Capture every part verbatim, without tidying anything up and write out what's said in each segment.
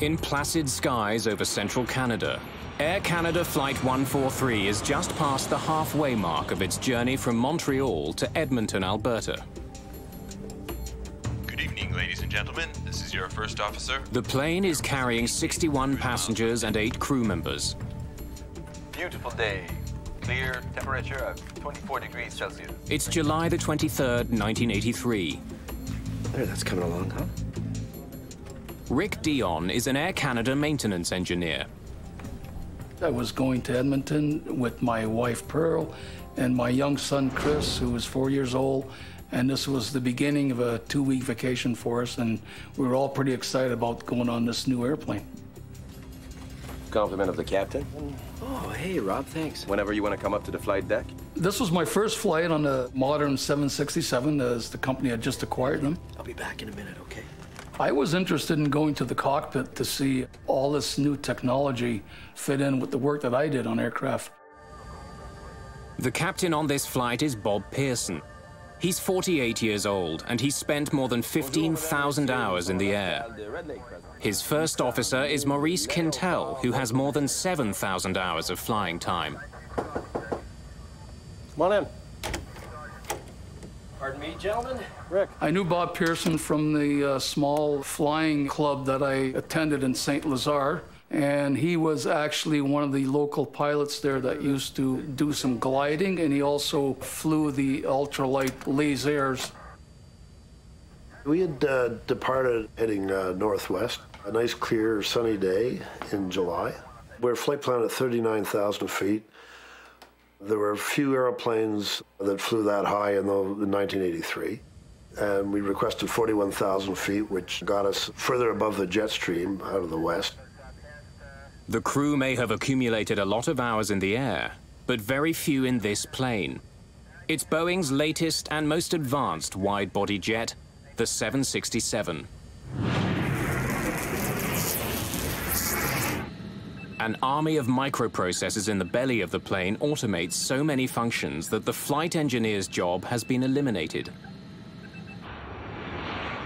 In placid skies over central Canada, Air Canada Flight one forty-three is just past the halfway mark of its journey from Montreal to Edmonton, Alberta. Good evening, ladies and gentlemen. This is your first officer. The plane is carrying sixty-one passengers and eight crew members. Beautiful day. Clear, temperature of twenty-four degrees Celsius. It's July the twenty-third, nineteen eighty-three. There, that's coming along, huh? Rick Dion is an Air Canada maintenance engineer. I was going to Edmonton with my wife, Pearl, and my young son, Chris, who was four years old, and this was the beginning of a two-week vacation for us, and we were all pretty excited about going on this new airplane. Compliment of the captain. Oh, hey, Rob, thanks. Whenever you want to come up to the flight deck. This was my first flight on a modern seven sixty-seven, as the company had just acquired them. I'll be back in a minute, okay? I was interested in going to the cockpit to see all this new technology fit in with the work that I did on aircraft. The captain on this flight is Bob Pearson. He's forty-eight years old, and he's spent more than fifteen thousand hours in the air. His first officer is Maurice Quintal, who has more than seven thousand hours of flying time. Come on in. Pardon me, gentlemen. Rick. I knew Bob Pearson from the uh, small flying club that I attended in Saint Lazare, and he was actually one of the local pilots there that used to do some gliding, and he also flew the ultralight lasers. We had uh, departed heading uh, northwest, a nice clear sunny day in July. We were flight plan at thirty-nine thousand feet. There were few airplanes that flew that high in, the, in nineteen eighty-three. And we requested forty-one thousand feet, which got us further above the jet stream out of the west. The crew may have accumulated a lot of hours in the air, but very few in this plane. It's Boeing's latest and most advanced wide-body jet, the seven sixty-seven. An army of microprocessors in the belly of the plane automates so many functions that the flight engineer's job has been eliminated.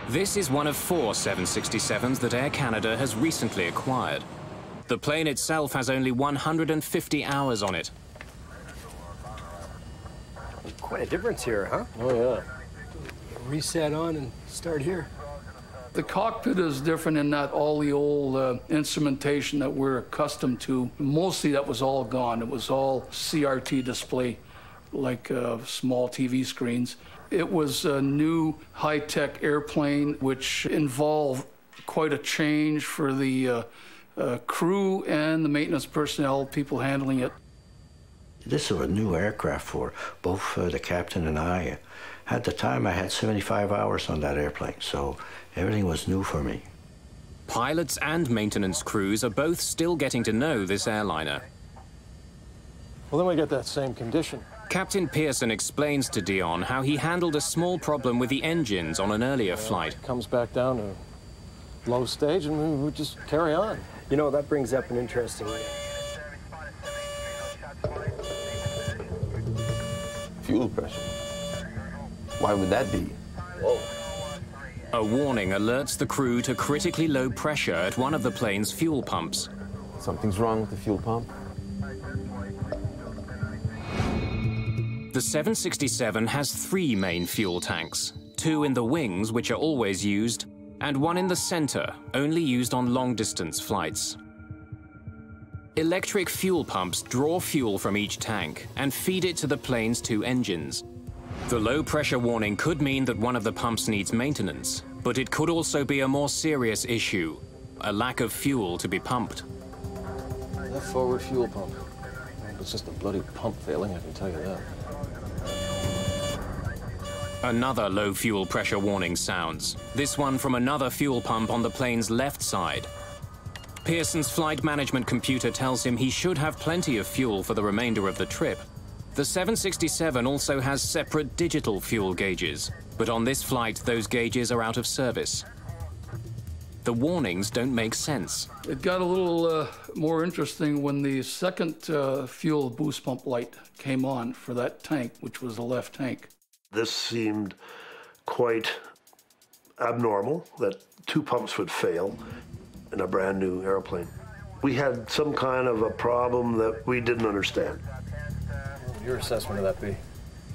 This is one of four seven sixty-sevens that Air Canada has recently acquired. The plane itself has only one hundred fifty hours on it. Quite a difference here, huh? Oh, yeah. Reset on and start here. The cockpit is different in that all the old uh, instrumentation that we're accustomed to, mostly that was all gone. It was all C R T display, like uh, small T V screens. It was a new high-tech airplane, which involved quite a change for the uh, Uh, crew and the maintenance personnel, people handling it. This is a new aircraft for both uh, the captain and I. At the time, I had seventy-five hours on that airplane, so everything was new for me. Pilots and maintenance crews are both still getting to know this airliner. Well, then we get that same condition. Captain Pearson explains to Dion how he handled a small problem with the engines on an earlier flight. It comes back down to low stage, and we just carry on. You know, that brings up an interesting... Fuel pressure. Why would that be? Whoa. A warning alerts the crew to critically low pressure at one of the plane's fuel pumps. Something's wrong with the fuel pump. The seven sixty-seven has three main fuel tanks, two in the wings, which are always used, and one in the center, only used on long-distance flights. Electric fuel pumps draw fuel from each tank and feed it to the plane's two engines. The low-pressure warning could mean that one of the pumps needs maintenance, but it could also be a more serious issue, a lack of fuel to be pumped. That forward fuel pump. It's just a bloody pump failing, I can tell you that. Another low fuel pressure warning sounds, this one from another fuel pump on the plane's left side. Pearson's flight management computer tells him he should have plenty of fuel for the remainder of the trip. The seven sixty-seven also has separate digital fuel gauges, but on this flight those gauges are out of service. The warnings don't make sense. It got a little uh, more interesting when the second uh, fuel boost pump light came on for that tank, which was the left tank. This seemed quite abnormal, that two pumps would fail. In in a brand new airplane. We had some kind of a problem that we didn't understand. What would your assessment of that be?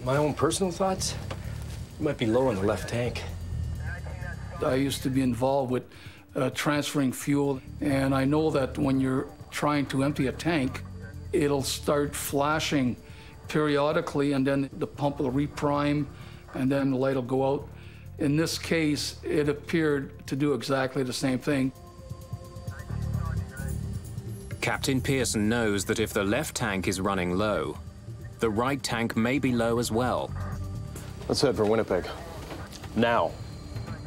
My own personal thoughts? It might be low in the left tank. I used to be involved with uh, transferring fuel, and I know that when you're trying to empty a tank, it'll start flashing periodically, and then the pump will reprime, and then the light will go out. In this case, it appeared to do exactly the same thing. Captain Pearson knows that if the left tank is running low, the right tank may be low as well. Let's head for Winnipeg. Now.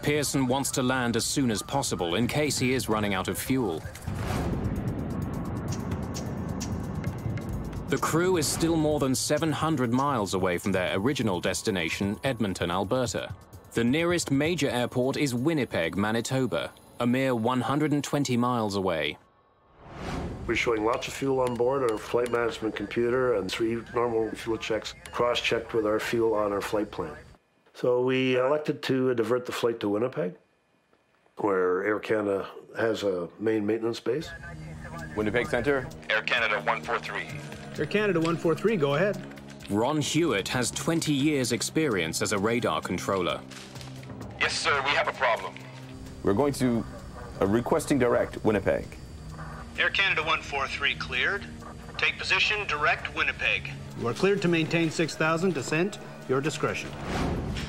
Pearson wants to land as soon as possible in case he is running out of fuel. The crew is still more than seven hundred miles away from their original destination, Edmonton, Alberta. The nearest major airport is Winnipeg, Manitoba, a mere one hundred twenty miles away. We're showing lots of fuel on board on our flight management computer and three normal fuel checks, cross-checked with our fuel on our flight plan. So we elected to divert the flight to Winnipeg, where Air Canada has a main maintenance base. Winnipeg Centre. Air Canada one four three. Air Canada one four three, go ahead. Ron Hewitt has twenty years' experience as a radar controller. Yes, sir, we have a problem. We're going to uh, requesting direct Winnipeg. Air Canada one four three cleared. Take position, direct Winnipeg. You are cleared to maintain six thousand, descent, your discretion.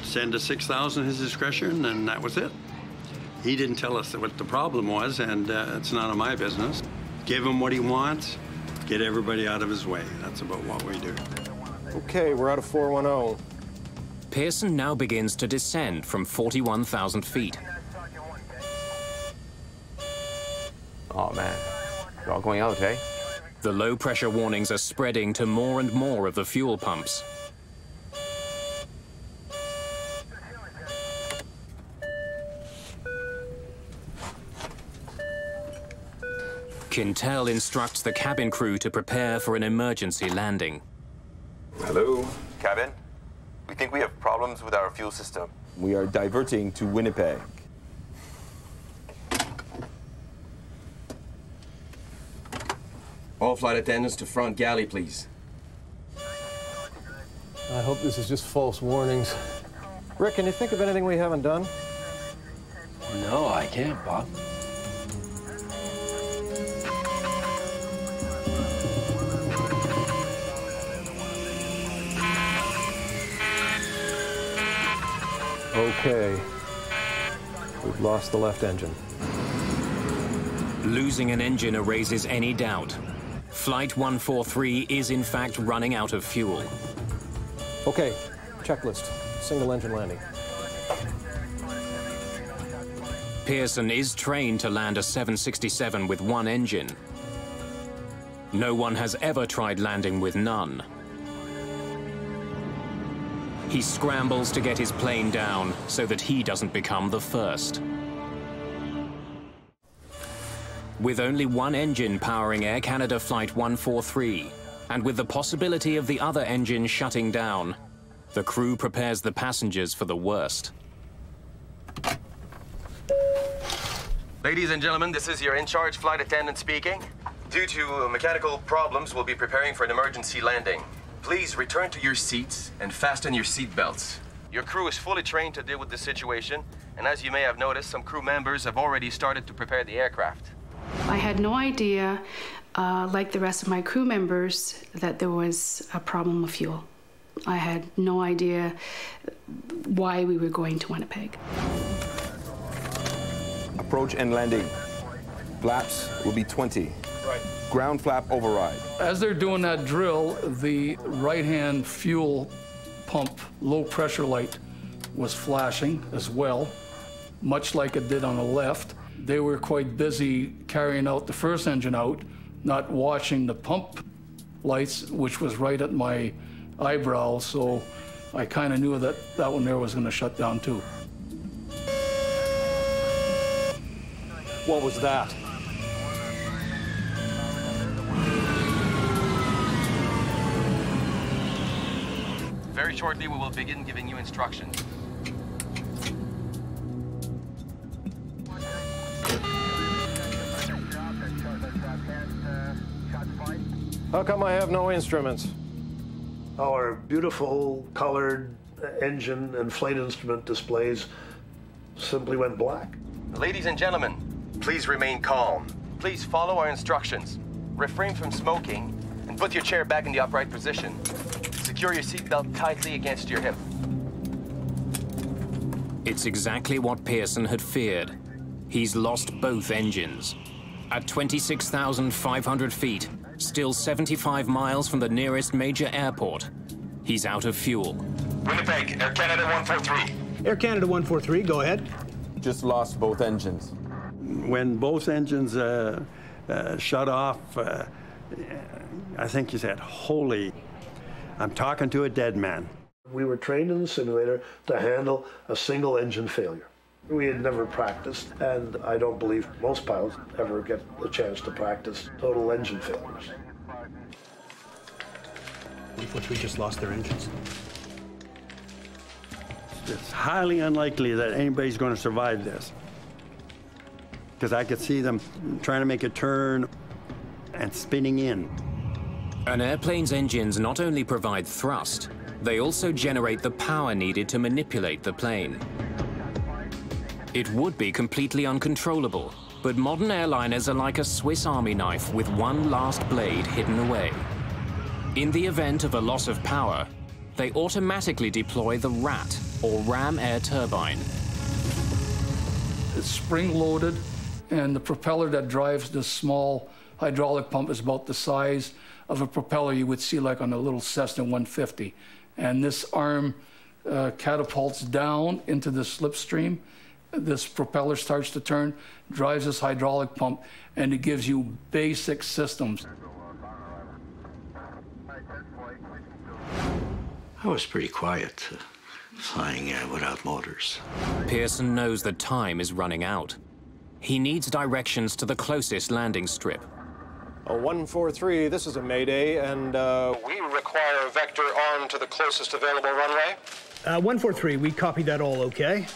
Send to six thousand, his discretion, and that was it. He didn't tell us what the problem was, and uh, it's none of my business. Give him what he wants. Get everybody out of his way. That's about what we do. Okay, we're out of four one zero. Pearson now begins to descend from forty-one thousand feet. Oh, man. We're all going out, eh? The low-pressure warnings are spreading to more and more of the fuel pumps. Quintal instructs the cabin crew to prepare for an emergency landing. Hello? Cabin, we think we have problems with our fuel system. We are diverting to Winnipeg. All flight attendants to front galley, please. I hope this is just false warnings. Rick, can you think of anything we haven't done? No, I can't, Bob. Okay, we've lost the left engine. Losing an engine erases any doubt. Flight one four three is in fact running out of fuel. Okay, checklist, single engine landing. Pearson is trained to land a seven sixty-seven with one engine. No one has ever tried landing with none. He scrambles to get his plane down so that he doesn't become the first. With only one engine powering Air Canada Flight one four three, and with the possibility of the other engine shutting down, the crew prepares the passengers for the worst. Ladies and gentlemen, this is your in-charge flight attendant speaking. Due to mechanical problems, we'll be preparing for an emergency landing. Please return to your seats and fasten your seat belts. Your crew is fully trained to deal with this situation, and as you may have noticed, some crew members have already started to prepare the aircraft. I had no idea, uh, like the rest of my crew members, that there was a problem with fuel. I had no idea why we were going to Winnipeg. Approach and landing. Flaps will be twenty. Right. Ground flap override. As they're doing that drill, the right-hand fuel pump low-pressure light was flashing as well, much like it did on the left. They were quite busy carrying out the first engine out, not watching the pump lights, which was right at my eyebrow, so I kind of knew that that one there was going to shut down too. What was that? Very shortly, we will begin giving you instructions. How come I have no instruments? Our beautiful colored engine and flight instrument displays simply went black. Ladies and gentlemen, please remain calm. Please follow our instructions. Refrain from smoking and put your chair back in the upright position. Secure your seatbelt tightly against your hip. It's exactly what Pearson had feared. He's lost both engines. At twenty-six thousand five hundred feet, still seventy-five miles from the nearest major airport, he's out of fuel. Winnipeg, Air Canada one four three. Air Canada one four three, go ahead. Just lost both engines. When both engines uh, uh, shut off, uh, I think you said, holy, I'm talking to a dead man. We were trained in the simulator to handle a single engine failure. We had never practiced, and I don't believe most pilots ever get the chance to practice total engine failures. Which we just lost their engines. It's highly unlikely that anybody's going to survive this, because I could see them trying to make a turn and spinning in. An airplane's engines not only provide thrust, they also generate the power needed to manipulate the plane. It would be completely uncontrollable, but modern airliners are like a Swiss Army knife with one last blade hidden away. In the event of a loss of power, they automatically deploy the R A T, or RAM air turbine. It's spring-loaded, and the propeller that drives this small hydraulic pump is about the size of a propeller you would see like on a little Cessna one fifty. And this arm uh, catapults down into the slipstream. This propeller starts to turn, drives this hydraulic pump, and it gives you basic systems. I was pretty quiet, uh, flying uh, without motors. Pearson knows the time is running out. He needs directions to the closest landing strip. A one four three, this is a mayday, and uh, we require a vector armed to the closest available runway. Uh, one four three, we copy that all, okay?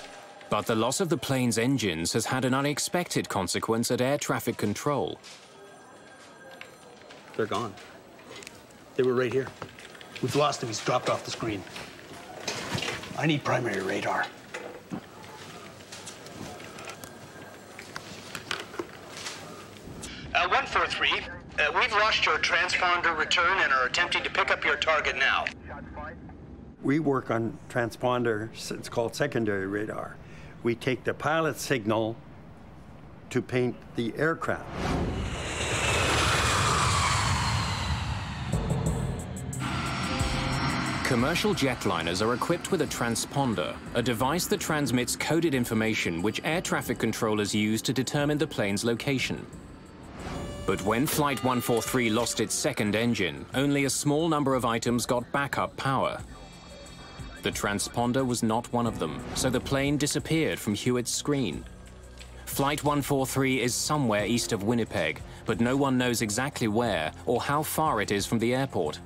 But the loss of the plane's engines has had an unexpected consequence at air traffic control. They're gone. They were right here. We've lost him, he's dropped off the screen. I need primary radar. Uh, one four three, uh, we've lost your transponder return and are attempting to pick up your target now. We work on transponder, it's called secondary radar. We take the pilot's signal to paint the aircraft. Commercial jetliners are equipped with a transponder, a device that transmits coded information which air traffic controllers use to determine the plane's location. But when Flight one four three lost its second engine, only a small number of items got backup power. The transponder was not one of them, so the plane disappeared from Hewitt's screen. Flight one four three is somewhere east of Winnipeg, but no one knows exactly where or how far it is from the airport.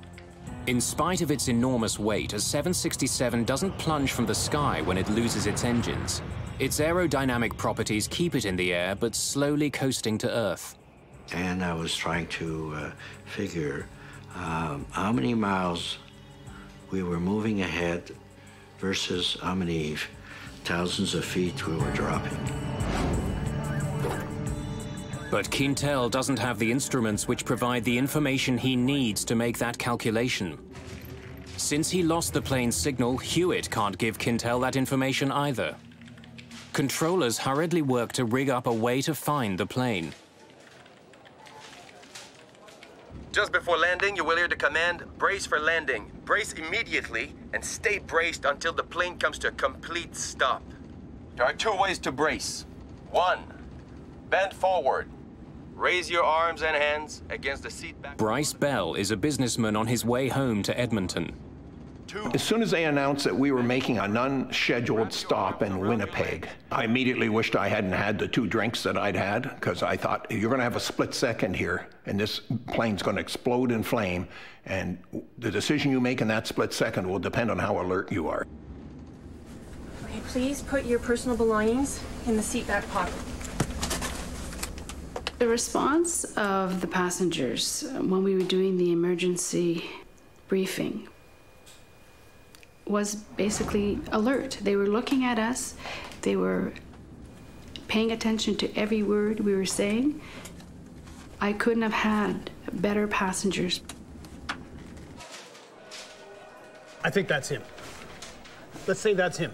In spite of its enormous weight, a seven sixty-seven doesn't plunge from the sky when it loses its engines. Its aerodynamic properties keep it in the air, but slowly coasting to Earth. And I was trying to uh, figure um, how many miles we were moving ahead versus how many thousands of feet we were dropping. But Quintal doesn't have the instruments which provide the information he needs to make that calculation. Since he lost the plane's signal, Hewitt can't give Quintal that information either. Controllers hurriedly work to rig up a way to find the plane. Just before landing, you will hear the command, brace for landing. Brace immediately and stay braced until the plane comes to a complete stop. There are two ways to brace. One, bend forward. Raise your arms and hands against the seat back. Bryce Bell is a businessman on his way home to Edmonton. As soon as they announced that we were making an unscheduled stop in Winnipeg, I immediately wished I hadn't had the two drinks that I'd had, because I thought, you're going to have a split second here, and this plane's going to explode in flame, and the decision you make in that split second will depend on how alert you are. Okay, please put your personal belongings in the seatback pocket. The response of the passengers when we were doing the emergency briefing was basically alert. They were looking at us. They were paying attention to every word we were saying. I couldn't have had better passengers. I think that's him. Let's say that's him.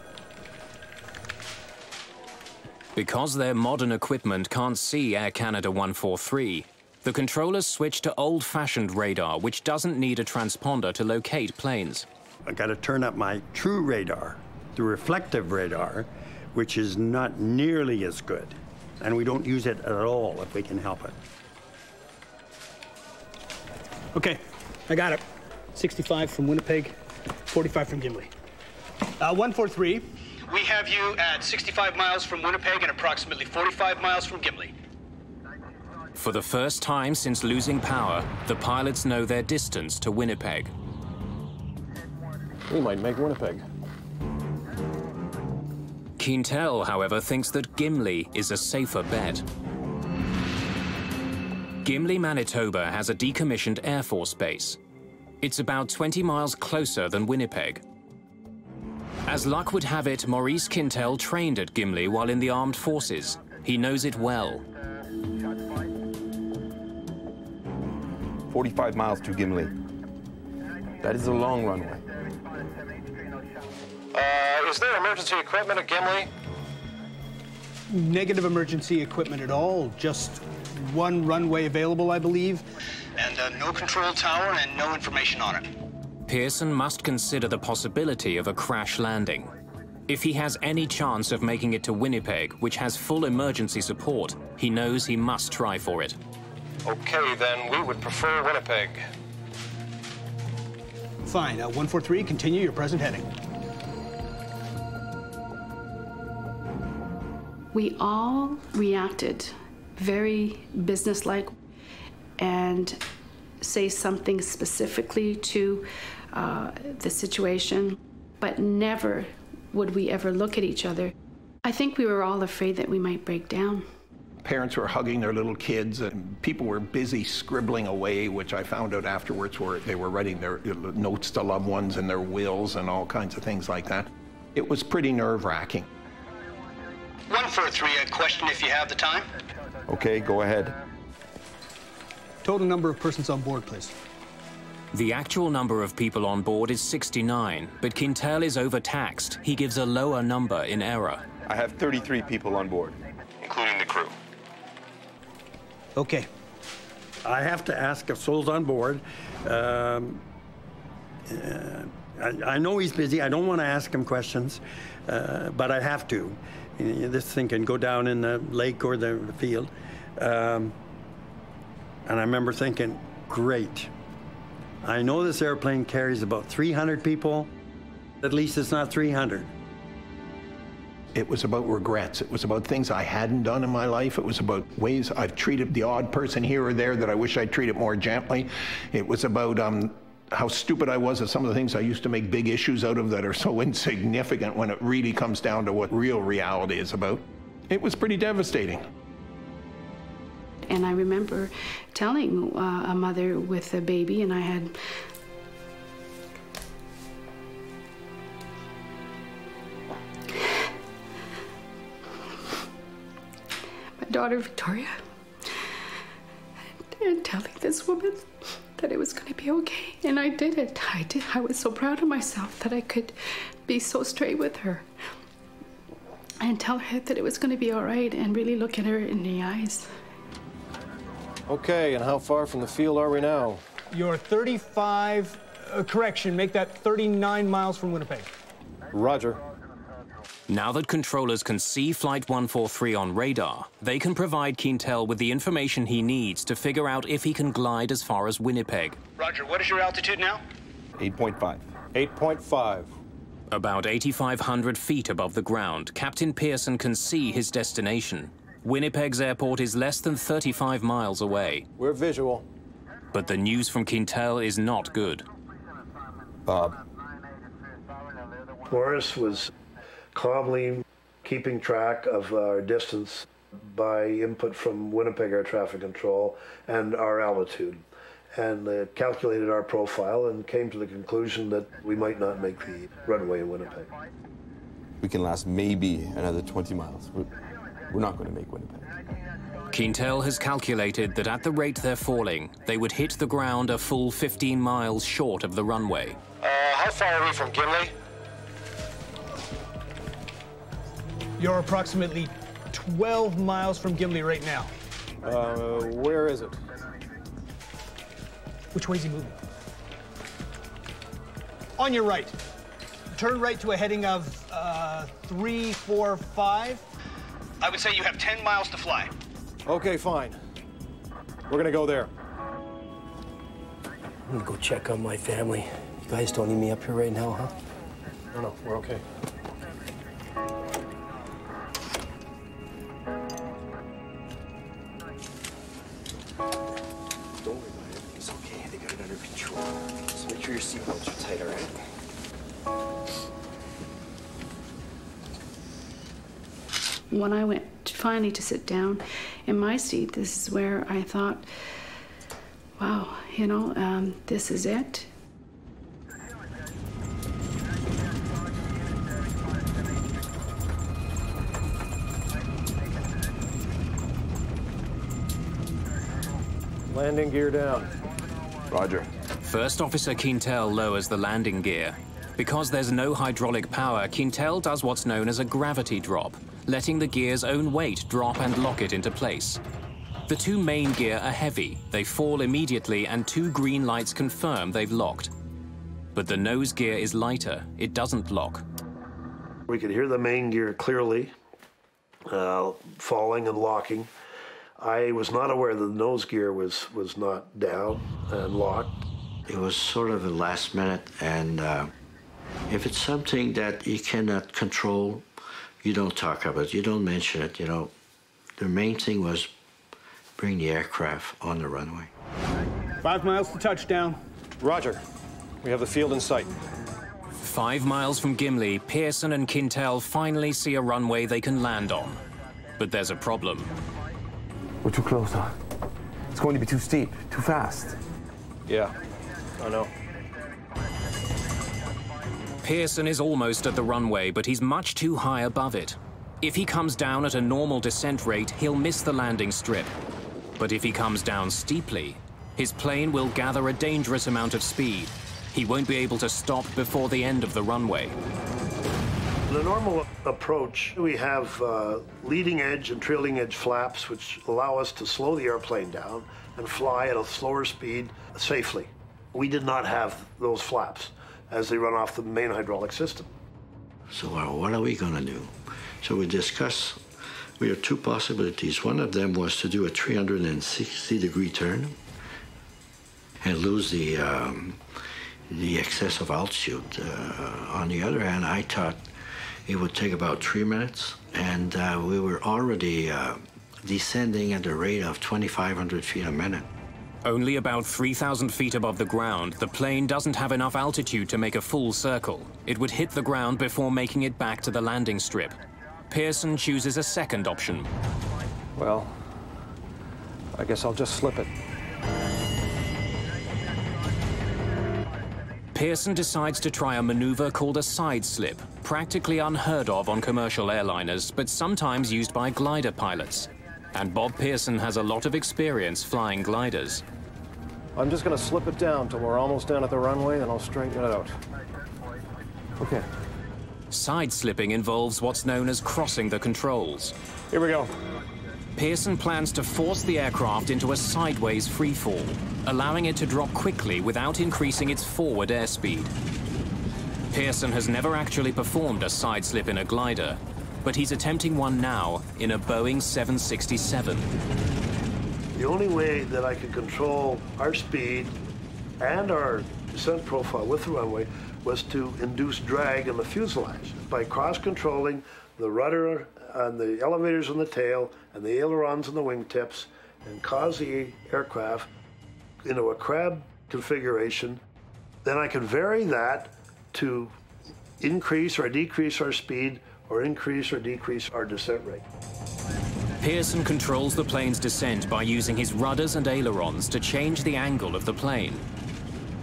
Because their modern equipment can't see Air Canada one forty-three, the controllers switch to old-fashioned radar, which doesn't need a transponder to locate planes. I got to turn up my true radar, the reflective radar, which is not nearly as good, and we don't use it at all if we can help it. Okay, I got it. sixty-five from Winnipeg, forty-five from Gimli. Uh, one forty-three. We have you at sixty-five miles from Winnipeg and approximately forty-five miles from Gimli. For the first time since losing power, the pilots know their distance to Winnipeg. We might make Winnipeg. Quintal, however, thinks that Gimli is a safer bet. Gimli, Manitoba has a decommissioned Air Force base. It's about twenty miles closer than Winnipeg. As luck would have it, Maurice Quintal trained at Gimli while in the armed forces. He knows it well. forty-five miles to Gimli. That is a long runway. Uh, is there emergency equipment at Gimli? Negative emergency equipment at all. Just one runway available, I believe. And uh, no control tower and no information on it. Pearson must consider the possibility of a crash landing. If he has any chance of making it to Winnipeg, which has full emergency support, he knows he must try for it. Okay, then we would prefer Winnipeg. Fine. Uh, one forty-three, continue your present heading. We all reacted very businesslike and say something specifically to uh, the situation, but never would we ever look at each other. I think we were all afraid that we might break down. Parents were hugging their little kids, and people were busy scribbling away, which I found out afterwards where they were writing their notes to loved ones and their wills and all kinds of things like that. It was pretty nerve-wracking. one forty-three, a question if you have the time. Okay, go ahead. Total number of persons on board, please. The actual number of people on board is sixty-nine, but Quintal is overtaxed. He gives a lower number in error. I have thirty-three people on board, including the crew. Okay. I have to ask if Sol's on board. Um, uh, I, I know he's busy. I don't want to ask him questions, uh, but I have to. This thing can go down in the lake or the field. Um, and I remember thinking, great. I know this airplane carries about three hundred people. At least it's not three hundred. It was about regrets. It was about things I hadn't done in my life. It was about ways I've treated the odd person here or there that I wish I'd treated more gently. It was about um, how stupid I was at some of the things I used to make big issues out of that are so insignificant when it really comes down to what real reality is about. It was pretty devastating. And I remember telling uh, a mother with a baby, and I had my daughter Victoria, and telling this woman that it was going to be okay. And I did it. I did. I was so proud of myself that I could be so straight with her and tell her that it was going to be all right and really look at her in the eyes. Okay, and how far from the field are we now? You're thirty-five, uh, correction, make that thirty-nine miles from Winnipeg. Roger. Now that controllers can see Flight one forty-three on radar, they can provide Quintal with the information he needs to figure out if he can glide as far as Winnipeg. Roger, what is your altitude now? eight point five. eight point five. About eighty-five hundred feet above the ground, Captain Pearson can see his destination. Winnipeg's airport is less than thirty-five miles away. We're visual. But the news from Quintal is not good. Bob. Maurice was calmly keeping track of our distance. by input from Winnipeg Air Traffic Control and our altitude, and uh, calculated our profile and came to the conclusion that we might not make the runway in Winnipeg. We can last maybe another twenty miles. We're, we're not going to make Winnipeg. Quintal has calculated that at the rate they're falling, they would hit the ground a full fifteen miles short of the runway. Uh, how far are we from Gimli? You're approximately twelve miles from Gimli right now. Uh, where is it? Which way is he moving? On your right. Turn right to a heading of uh, three, four, five. I would say you have ten miles to fly. Okay, fine. We're gonna go there. I'm gonna go check on my family. You guys don't need me up here right now, huh? No, no, we're okay. When I went to finally to sit down in my seat, this is where I thought, wow, you know, um, this is it. Landing gear down. Roger. First Officer Quintal lowers the landing gear. Because there's no hydraulic power, Quintal does what's known as a gravity drop, letting the gear's own weight drop and lock it into place. The two main gear are heavy, they fall immediately, and two green lights confirm they've locked. But the nose gear is lighter, it doesn't lock. We could hear the main gear clearly, uh, falling and locking. I was not aware that the nose gear was, was not down and locked. It was sort of the last minute, and uh, if it's something that you cannot control, you don't talk about it, you don't mention it, you know. The main thing was bring the aircraft on the runway. Five miles to touchdown. Roger. We have the field in sight. Five miles from Gimli, Pearson and Quintal finally see a runway they can land on. But there's a problem. We're too close, huh? It's going to be too steep, too fast. Yeah, I know. Pearson is almost at the runway, but he's much too high above it. If he comes down at a normal descent rate, he'll miss the landing strip. But if he comes down steeply, his plane will gather a dangerous amount of speed. He won't be able to stop before the end of the runway. The normal approach, we have uh, leading edge and trailing edge flaps, which allow us to slow the airplane down and fly at a slower speed safely. We did not have those flaps as they run off the main hydraulic system. So uh, what are we gonna do? So we discussed, we had two possibilities. One of them was to do a three hundred sixty degree turn and lose the, um, the excess of altitude. Uh, on the other hand, I thought it would take about three minutes, and uh, we were already uh, descending at the rate of twenty-five hundred feet a minute. Only about three thousand feet above the ground, the plane doesn't have enough altitude to make a full circle. It would hit the ground before making it back to the landing strip. Pearson chooses a second option. Well, I guess I'll just slip it. Pearson decides to try a maneuver called a sideslip, practically unheard of on commercial airliners, but sometimes used by glider pilots. And Bob Pearson has a lot of experience flying gliders. I'm just gonna slip it down till we're almost down at the runway, and I'll straighten it out. Okay. Side slipping involves what's known as crossing the controls. Here we go. Pearson plans to force the aircraft into a sideways freefall, allowing it to drop quickly without increasing its forward airspeed. Pearson has never actually performed a side slip in a glider, but he's attempting one now in a Boeing seven sixty-seven. The only way that I could control our speed and our descent profile with the runway was to induce drag in the fuselage by cross-controlling the rudder and the elevators on the tail and the ailerons on the wingtips, and cause the aircraft into a crab configuration. Then I could vary that to increase or decrease our speed, or increase or decrease our descent rate. Pearson controls the plane's descent by using his rudders and ailerons to change the angle of the plane.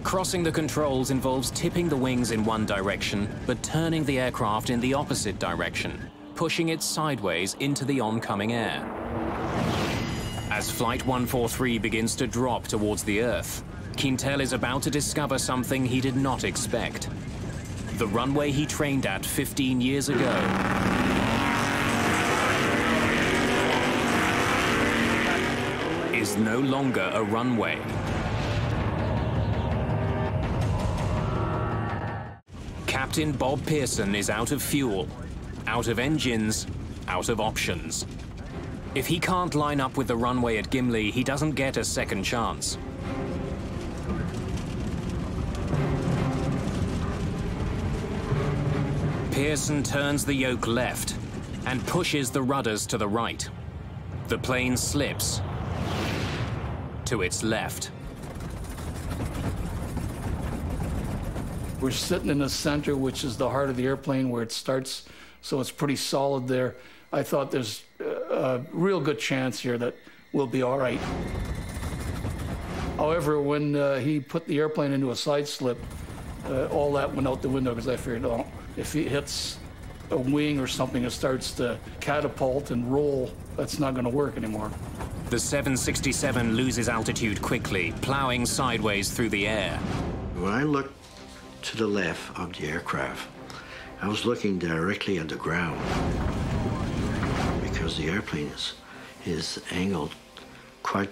Crossing the controls involves tipping the wings in one direction, but turning the aircraft in the opposite direction, pushing it sideways into the oncoming air. As Flight one forty-three begins to drop towards the Earth, Quintal is about to discover something he did not expect. The runway he trained at fifteen years ago. Is no longer a runway. Captain Bob Pearson is out of fuel, out of engines, out of options. If he can't line up with the runway at Gimli, he doesn't get a second chance. Pearson turns the yoke left and pushes the rudders to the right. The plane slips to its left. We're sitting in the center, which is the heart of the airplane where it starts, so it's pretty solid there. I thought there's a real good chance here that we'll be all right. However, when uh, he put the airplane into a side slip, uh, all that went out the window because I figured, oh, if he hits a wing or something, it starts to catapult and roll. That's not going to work anymore. The seven sixty-seven loses altitude quickly, ploughing sideways through the air. When I looked to the left of the aircraft, I was looking directly at the ground because the airplane is, is angled quite,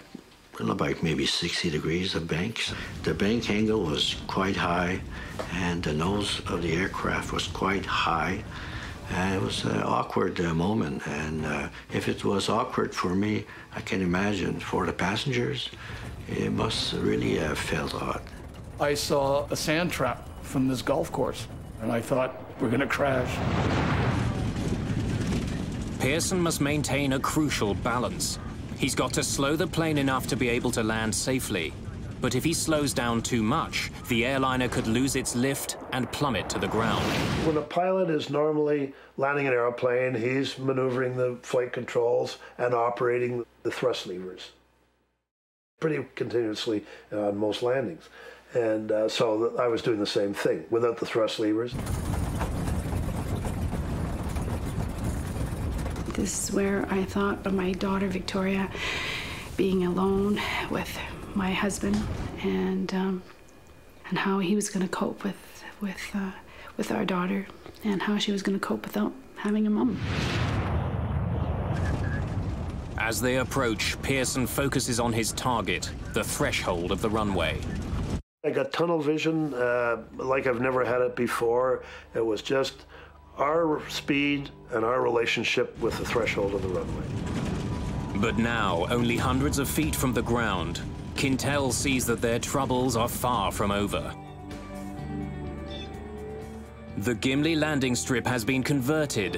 well, about maybe sixty degrees of banks. The bank angle was quite high, and the nose of the aircraft was quite high. And it was an awkward uh, moment, and uh, if it was awkward for me, I can imagine for the passengers, it must really have uh, felt odd. I saw a sand trap from this golf course, and I thought, we're gonna crash. Pearson must maintain a crucial balance. He's got to slow the plane enough to be able to land safely, but if he slows down too much, the airliner could lose its lift and plummet to the ground. When a pilot is normally landing an airplane, he's maneuvering the flight controls and operating the thrust levers pretty continuously on most landings. And uh, so I was doing the same thing without the thrust levers. This is where I thought of my daughter, Victoria, being alone with my husband, and um, and how he was going to cope with with uh, with our daughter, and how she was going to cope without having a mum. As they approach, Pearson focuses on his target, the threshold of the runway. I got tunnel vision uh, like I've never had it before. It was just our speed and our relationship with the threshold of the runway. But now, only hundreds of feet from the ground, Quintal sees that their troubles are far from over. The Gimli landing strip has been converted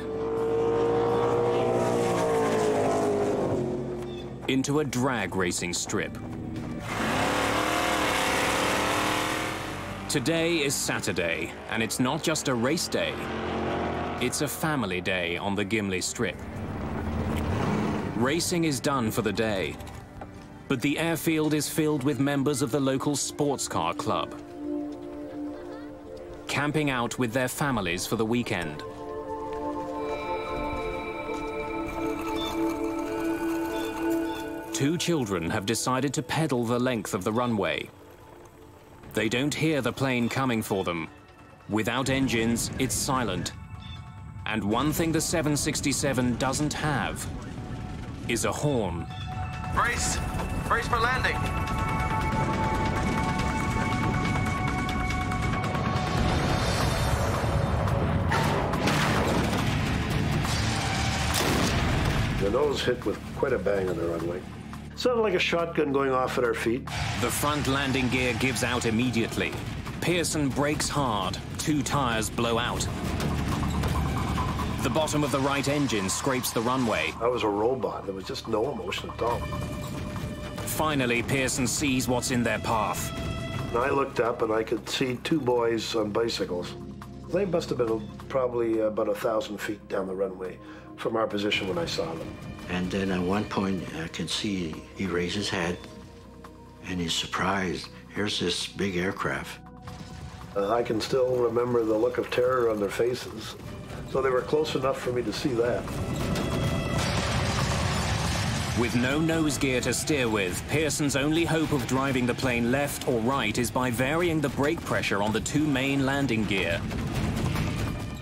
into a drag racing strip. Today is Saturday, and it's not just a race day. It's a family day on the Gimli strip. Racing is done for the day, but the airfield is filled with members of the local sports car club, camping out with their families for the weekend. Two children have decided to pedal the length of the runway. They don't hear the plane coming for them. Without engines, it's silent. And one thing the seven sixty-seven doesn't have is a horn. Brace! Brace for landing! The nose hit with quite a bang on the runway. Sounded like a shotgun going off at our feet. The front landing gear gives out immediately. Pearson brakes hard. Two tires blow out. The bottom of the right engine scrapes the runway. I was a robot. There was just no emotion at all. Finally, Pearson sees what's in their path. And I looked up and I could see two boys on bicycles. They must have been probably about a thousand feet down the runway from our position when I saw them. And then at one point, I could see he raised his head, and he's surprised. Here's this big aircraft. Uh, I can still remember the look of terror on their faces. So they were close enough for me to see that. With no nose gear to steer with, Pearson's only hope of driving the plane left or right is by varying the brake pressure on the two main landing gear.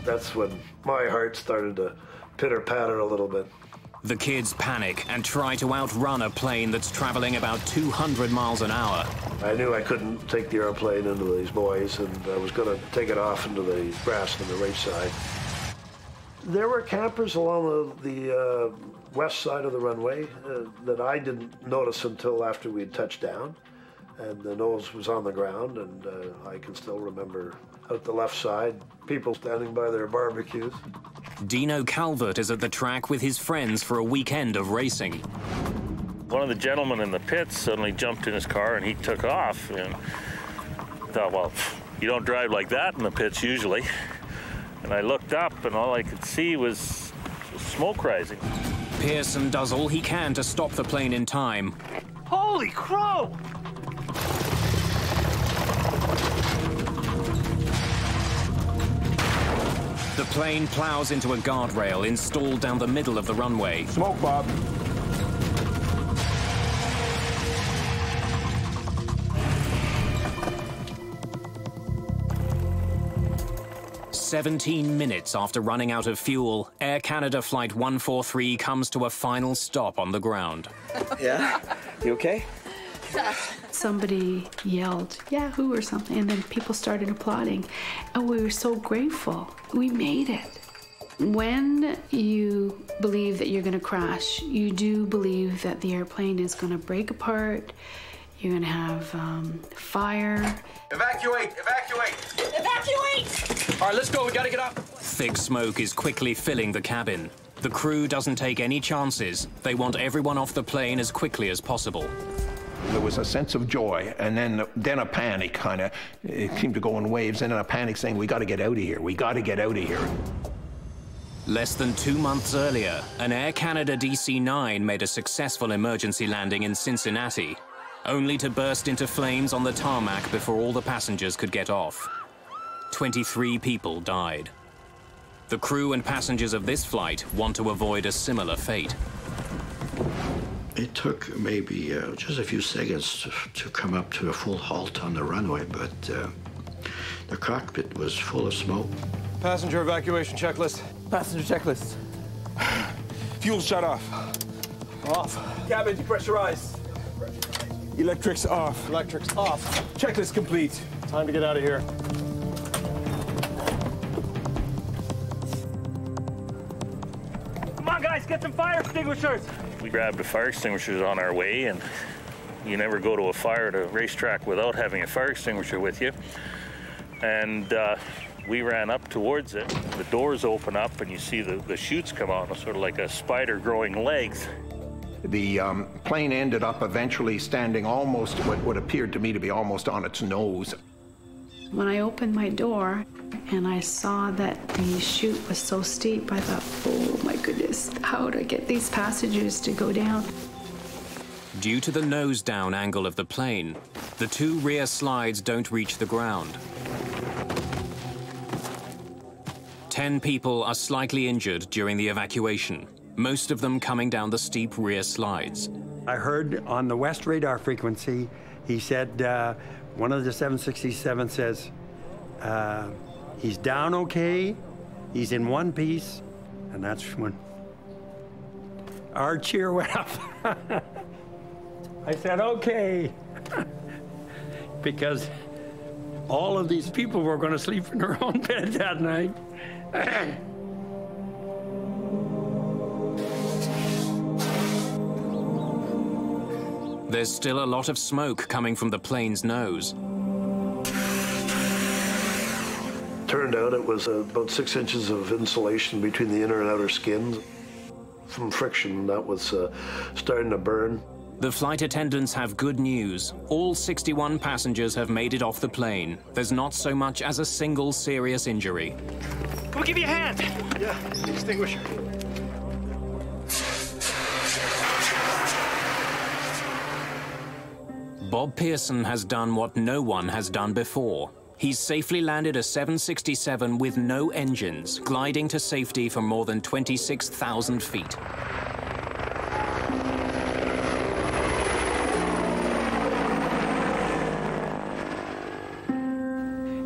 That's when my heart started to pitter-patter a little bit. The kids panic and try to outrun a plane that's traveling about two hundred miles an hour. I knew I couldn't take the airplane into these boys, and I was going to take it off into the grass on the right side. There were campers along the, the uh, west side of the runway uh, that I didn't notice until after we had touched down, and the nose was on the ground, and uh, I can still remember out the left side, people standing by their barbecues. Dino Calvert is at the track with his friends for a weekend of racing. One of the gentlemen in the pits suddenly jumped in his car and he took off. And I thought, well, you don't drive like that in the pits usually. And I looked up and all I could see was smoke rising. Pearson does all he can to stop the plane in time. Holy crow! The plane plows into a guardrail installed down the middle of the runway. Smoke, Bob. seventeen minutes after running out of fuel, Air Canada Flight one forty-three comes to a final stop on the ground. Yeah? You okay? Somebody yelled, Yahoo or something, and then people started applauding. And we were so grateful. We made it. When you believe that you're going to crash, you do believe that the airplane is going to break apart. You're going to have um, fire. Evacuate! Evacuate! Evacuate! All right, let's go. We got to get up. Thick smoke is quickly filling the cabin. The crew doesn't take any chances. They want everyone off the plane as quickly as possible. There was a sense of joy, and then, then a panic, kind of. It seemed to go in waves, and then a panic saying, we got to get out of here, we got to get out of here. Less than two months earlier, an Air Canada D C nine made a successful emergency landing in Cincinnati, only to burst into flames on the tarmac before all the passengers could get off. twenty-three people died. The crew and passengers of this flight want to avoid a similar fate. It took maybe uh, just a few seconds to, to come up to a full halt on the runway, but uh, the cockpit was full of smoke. Passenger evacuation checklist. Passenger checklist. Fuel shut off. Off. Cabin depressurized. Electrics off. Electrics off. Checklist complete. Time to get out of here. Come on, guys, get some fire extinguishers. We grabbed a fire extinguisher on our way, and you never go to a fire at a racetrack without having a fire extinguisher with you. And uh, we ran up towards it. The doors open up, and you see the, the chutes come out, sort of like a spider growing legs. The um, plane ended up eventually standing almost what, what appeared to me to be almost on its nose. When I opened my door and I saw that the chute was so steep, I thought, oh my goodness, how do I get these passengers to go down? Due to the nose down angle of the plane, the two rear slides don't reach the ground. Ten people are slightly injured during the evacuation, most of them coming down the steep rear slides. I heard on the West radar frequency, he said, uh, one of the seven sixty-seven says, uh, he's down okay, he's in one piece, and that's when our cheer went up. I said, okay, because all of these people were going to sleep in their own bed that night. There's still a lot of smoke coming from the plane's nose. Turned out it was about six inches of insulation between the inner and outer skins. From friction, that was uh, starting to burn. The flight attendants have good news. All sixty-one passengers have made it off the plane. There's not so much as a single serious injury. We'll give you a hand. Yeah, extinguisher. Bob Pearson has done what no one has done before. He's safely landed a seven sixty-seven with no engines, gliding to safety from more than twenty-six thousand feet.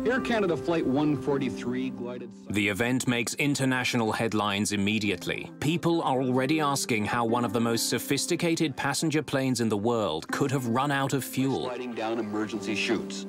Air Canada Flight one forty-three glided... The event makes international headlines immediately. People are already asking how one of the most sophisticated passenger planes in the world could have run out of fuel. Sliding down emergency chutes.